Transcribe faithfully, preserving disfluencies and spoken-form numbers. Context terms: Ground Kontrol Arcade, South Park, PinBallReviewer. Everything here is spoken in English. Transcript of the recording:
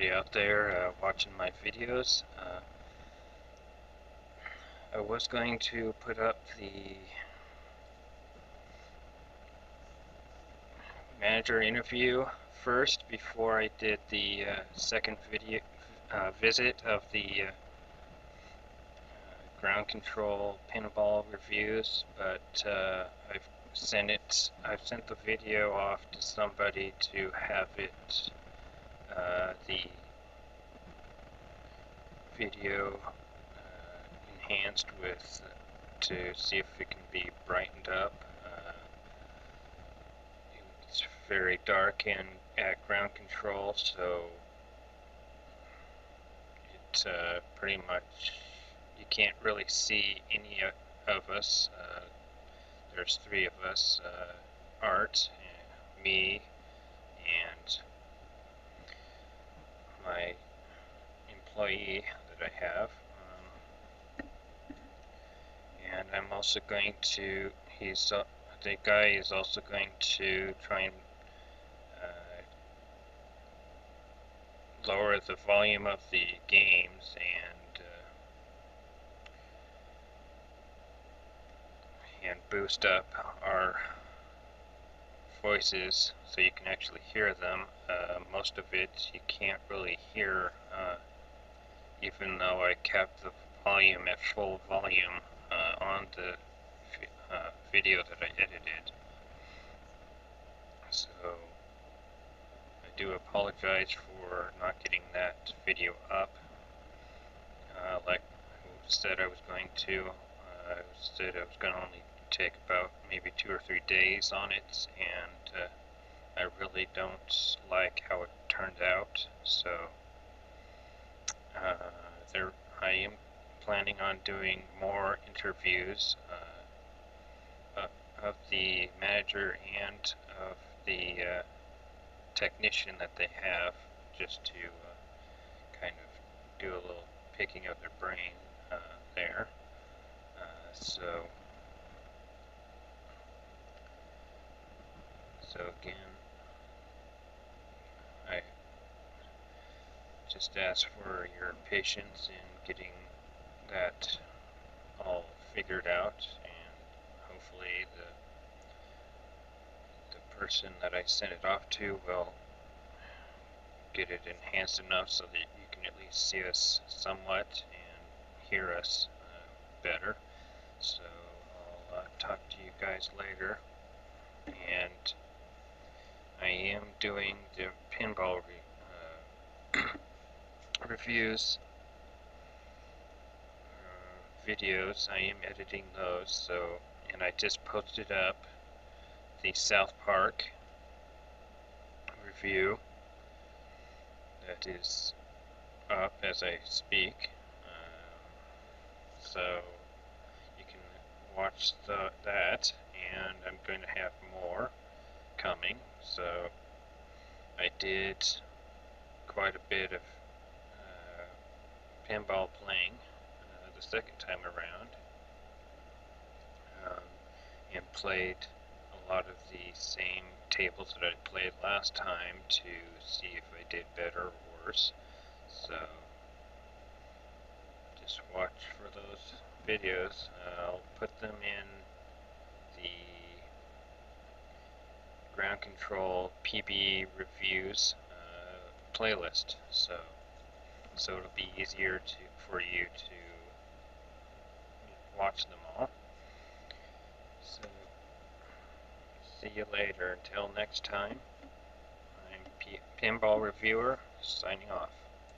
everybody out there uh, watching my videos. Uh, I was going to put up the manager interview first before I did the uh, second video uh, visit of the uh, Ground Control Pinball reviews, but uh, I've sent it. I've sent the video off to somebody to have it. Uh, the video uh, enhanced with uh, to see if it can be brightened up. Uh, it's very dark in at Ground Control, so it uh, pretty much. You can't really see any of us. Uh, there's three of us, uh, Art, and me, and my employee that I have. Um, and I'm also going to, he's, uh, the guy is also going to try and uh, lower the volume of the games, and and boost up our voices so you can actually hear them. Uh, most of it you can't really hear, uh, even though I kept the volume at full volume uh, on the uh, video that I edited. So I do apologize for not getting that video up. Uh, like I said, I was going to. I said I was going to only take about maybe two or three days on it, and uh, I really don't like how it turned out, so uh, there I am planning on doing more interviews uh, of the manager and of the uh, technician that they have, just to uh, kind of do a little picking of their brain uh, there. So, so again, I just ask for your patience in getting that all figured out, and hopefully the, the person that I sent it off to will get it enhanced enough so that you can at least see us somewhat and hear us uh, better. So I'll uh, talk to you guys later, and I am doing the pinball re uh, reviews uh, videos. I am editing those, so, and I just posted up the South Park review that is up as I speak, uh, so watch the, that, and I'm going to have more coming. So I did quite a bit of uh, pinball playing uh, the second time around, um, and played a lot of the same tables that I played last time to see if I did better or worse. So just watch for those videos. Uh, I'll put them in the Ground Control P B reviews uh, playlist, so so it'll be easier to for you to watch them all. So see you later. Until next time, I'm P Pinball Reviewer signing off.